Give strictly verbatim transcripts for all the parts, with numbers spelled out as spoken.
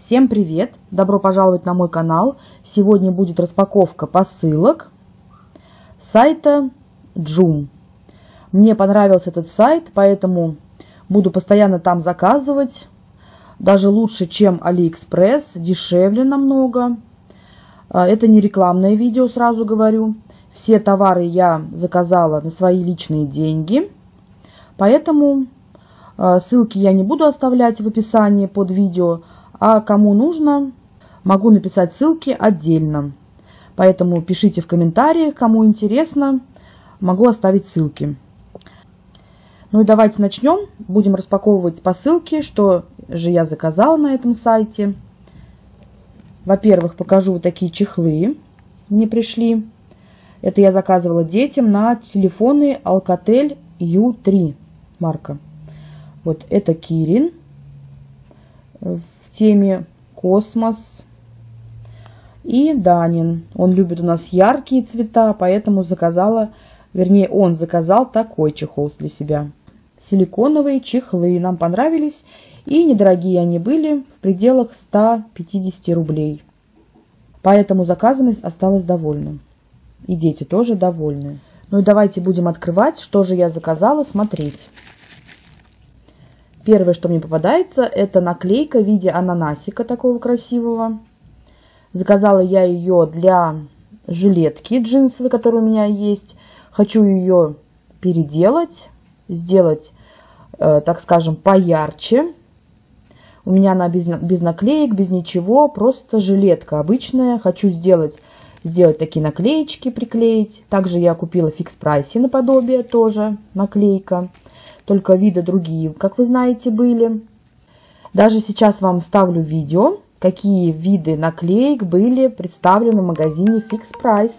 Всем привет! Добро пожаловать на мой канал! Сегодня будет распаковка посылок с сайта Joom. Мне понравился этот сайт, поэтому буду постоянно там заказывать. Даже лучше, чем AliExpress, дешевле намного. Это не рекламное видео, сразу говорю. Все товары я заказала на свои личные деньги, поэтому ссылки я не буду оставлять в описании под видео. А кому нужно, могу написать ссылки отдельно. Поэтому пишите в комментариях, кому интересно, могу оставить ссылки. Ну и давайте начнем. Будем распаковывать посылки, что же я заказала на этом сайте. Во-первых, покажу вот такие чехлы. Мне пришли. Это я заказывала детям на телефоны Alcatel ю три марка. Вот это Кирин. В теме космос. И Данин, он любит у нас яркие цвета, поэтому заказала, вернее он заказал такой чехол для себя. Силиконовые чехлы нам понравились, и недорогие они были, в пределах ста пятидесяти рублей. Поэтому заказами осталась довольна, и дети тоже довольны. Ну и давайте будем открывать, что же я заказала, смотреть. Первое, что мне попадается, это наклейка в виде ананасика такого красивого. Заказала я ее для жилетки джинсовой, которая у меня есть. Хочу ее переделать, сделать, э, так скажем, поярче. У меня она без, без наклеек, без ничего, просто жилетка обычная. Хочу сделать, сделать такие наклеечки, приклеить. Также я купила в Fix Price наподобие тоже наклейка. Только виды другие, как вы знаете, были. Даже сейчас вам вставлю видео, какие виды наклеек были представлены в магазине Fix Price.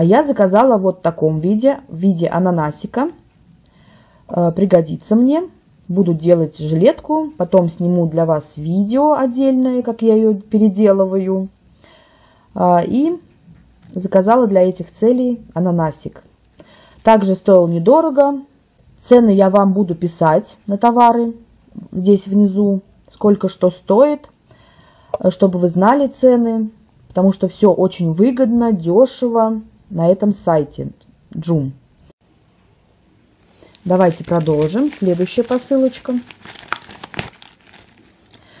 А я заказала вот в таком виде, в виде ананасика. Пригодится мне. Буду делать жилетку, потом сниму для вас видео отдельное, как я ее переделываю. И заказала для этих целей ананасик. Также стоил недорого. Цены я вам буду писать на товары здесь внизу, сколько что стоит, чтобы вы знали цены, потому что все очень выгодно, дешево на этом сайте Joom. Давайте продолжим. Следующая посылочка.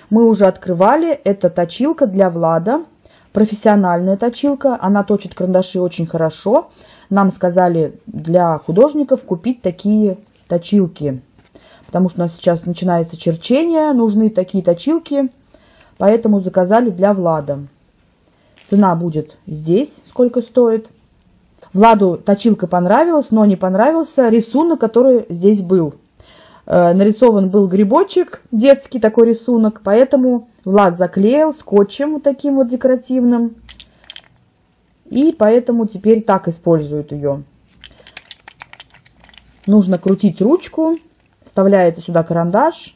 Мы уже открывали. Это точилка для Влада. Профессиональная точилка. Она точит карандаши очень хорошо. Нам сказали для художников купить такие точилки. Потому что у нас сейчас начинается черчение. Нужны такие точилки. Поэтому заказали для Влада. Цена будет здесь, сколько стоит. Владу точилка понравилась, но не понравился рисунок, который здесь был. Э, нарисован был грибочек, детский такой рисунок, поэтому Влад заклеил скотчем вот таким вот декоративным. И поэтому теперь так используют ее. Нужно крутить ручку, вставляется сюда карандаш.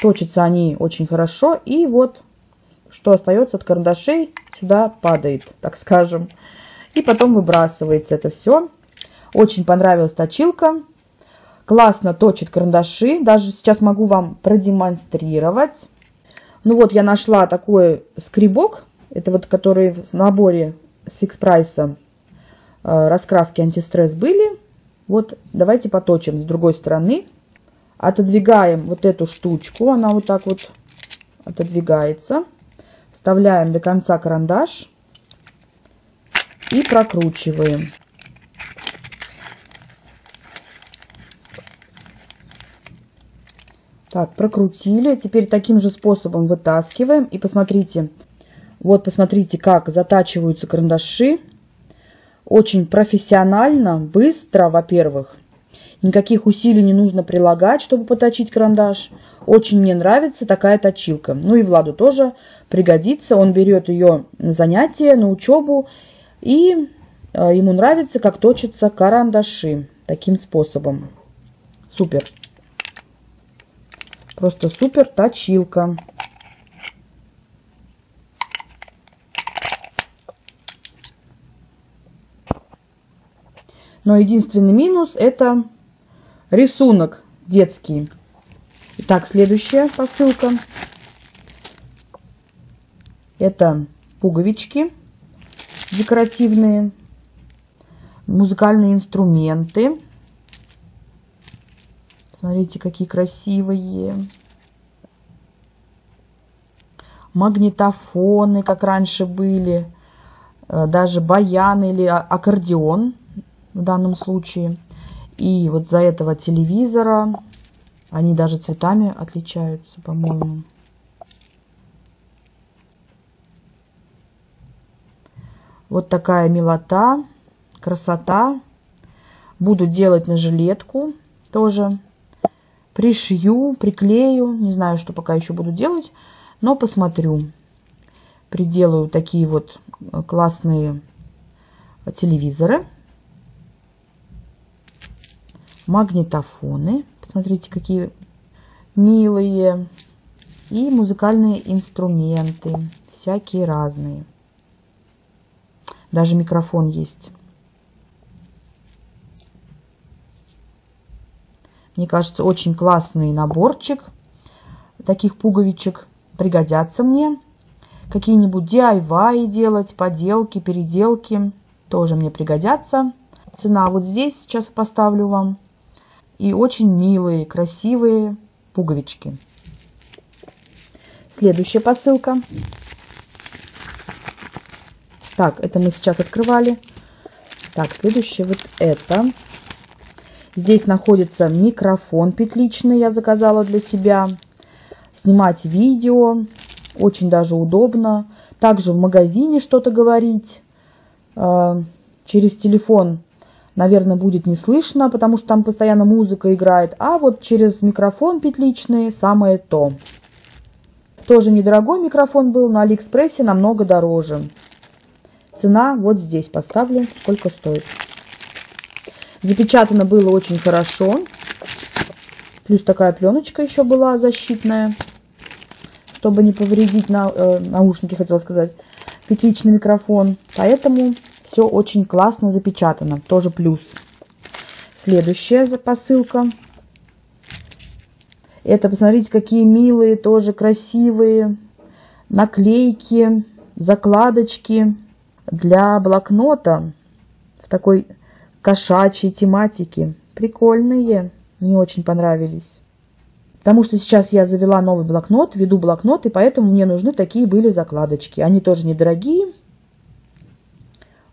Точатся они очень хорошо, и вот... что остается от карандашей, сюда падает, так скажем. И потом выбрасывается это все. Очень понравилась точилка. Классно точит карандаши. Даже сейчас могу вам продемонстрировать. Ну вот я нашла такой скребок. Это вот который в наборе с Fix Price раскраски антистресс были. Вот давайте поточим с другой стороны. Отодвигаем вот эту штучку. Она вот так вот отодвигается. Вставляем до конца карандаш и прокручиваем. Так, прокрутили. Теперь таким же способом вытаскиваем. И посмотрите, вот посмотрите, как затачиваются карандаши. Очень профессионально, быстро, во-первых. Никаких усилий не нужно прилагать, чтобы поточить карандаш. Очень мне нравится такая точилка. Ну и Владу тоже пригодится. Он берет ее на занятия, на учебу. И Ему нравится, как точатся карандаши таким способом. Супер. Просто супер точилка. Но единственный минус — это рисунок детский. Итак, следующая посылка. Это пуговички декоративные, музыкальные инструменты. Смотрите, какие красивые. Магнитофоны, как раньше были. Даже баян или аккордеон в данном случае. И вот за этого телевизора они даже цветами отличаются, по-моему. Вот такая милота, красота. Буду делать на жилетку тоже. Пришью, приклею. Не знаю, что пока еще буду делать, но посмотрю. Приделаю такие вот классные телевизоры. Магнитофоны. Посмотрите, какие милые. И музыкальные инструменты. Всякие разные. Даже микрофон есть. Мне кажется, очень классный наборчик. Таких пуговичек пригодятся мне. Какие-нибудь ди ай вай делать, поделки, переделки тоже мне пригодятся. Цена вот здесь сейчас поставлю вам. И очень милые, красивые пуговички. Следующая посылка. Так, это мы сейчас открывали. Так, следующее вот это. Здесь находится микрофон петличный, я заказала для себя. Снимать видео очень даже удобно. Также в магазине что-то говорить. Через телефон, наверное, будет не слышно, потому что там постоянно музыка играет. А вот через микрофон петличный самое то. Тоже недорогой микрофон был, на Алиэкспрессе намного дороже. Цена вот здесь поставлю, сколько стоит. Запечатано было очень хорошо. Плюс такая пленочка еще была защитная, чтобы не повредить на, э, наушники, хотела сказать, петличный микрофон. Поэтому все очень классно запечатано. Тоже плюс. Следующая посылка. Это, посмотрите, какие милые, тоже красивые наклейки, закладочки для блокнота в такой кошачьей тематики. Прикольные. Мне очень понравились. Потому что сейчас я завела новый блокнот, веду блокнот, и поэтому мне нужны такие были закладочки. Они тоже недорогие.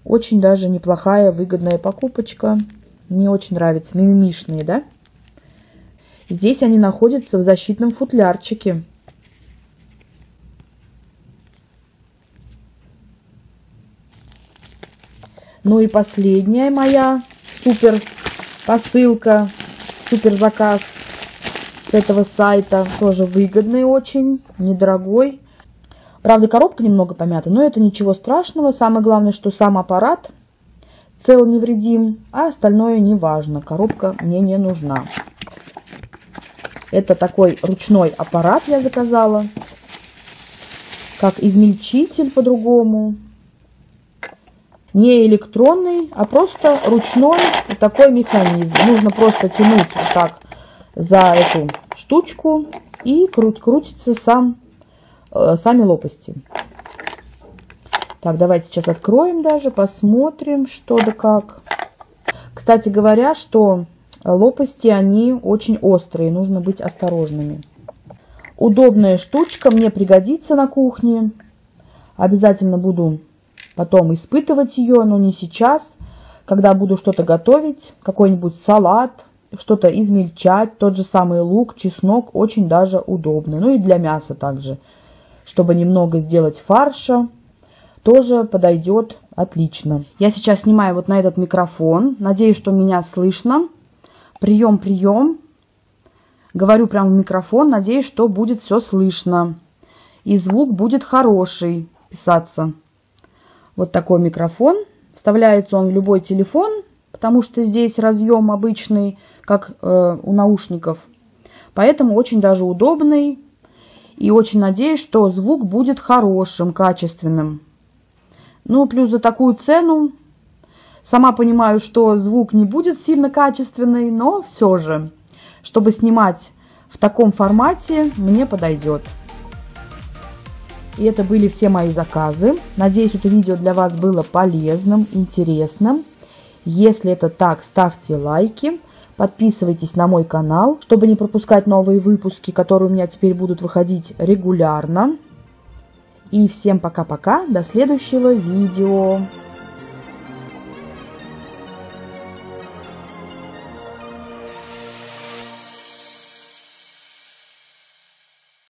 Очень даже неплохая, выгодная покупочка. Мне очень нравятся. Мимимишные, да? Здесь они находятся в защитном футлярчике. Ну и последняя моя супер посылка, супер заказ с этого сайта. Тоже выгодный очень, недорогой. Правда, коробка немного помята, но это ничего страшного. Самое главное, что сам аппарат цел, невредим, а остальное не важно. Коробка мне не нужна. Это такой ручной аппарат я заказала. Как измельчитель по-другому. Не электронный, а просто ручной вот такой механизм. Нужно просто тянуть вот так за эту штучку, и крут, крутится сам, э, сами лопасти. Так, давайте сейчас откроем даже, посмотрим, что да как. Кстати говоря, что лопасти, они очень острые, нужно быть осторожными. Удобная штучка, мне пригодится на кухне. Обязательно буду потом испытывать ее, но не сейчас, когда буду что-то готовить, какой-нибудь салат, что-то измельчать, тот же самый лук, чеснок, очень даже удобный. Ну и для мяса также, чтобы немного сделать фарша, тоже подойдет отлично. Я сейчас снимаю вот на этот микрофон, надеюсь, что меня слышно. Прием, прием. Говорю прямо в микрофон, надеюсь, что будет все слышно. И звук будет хороший писаться. Вот такой микрофон Вставляется он в любой телефон, потому что здесь разъем обычный, как э, у наушников. Поэтому очень даже удобный. И очень надеюсь, что звук будет хорошим, качественным. Ну, плюс за такую цену. Сама понимаю, что звук не будет сильно качественный, но все же, чтобы снимать в таком формате, мне подойдет. И это были все мои заказы. Надеюсь, это видео для вас было полезным, интересным. Если это так, ставьте лайки. Подписывайтесь на мой канал, чтобы не пропускать новые выпуски, которые у меня теперь будут выходить регулярно. И всем пока-пока, до следующего видео.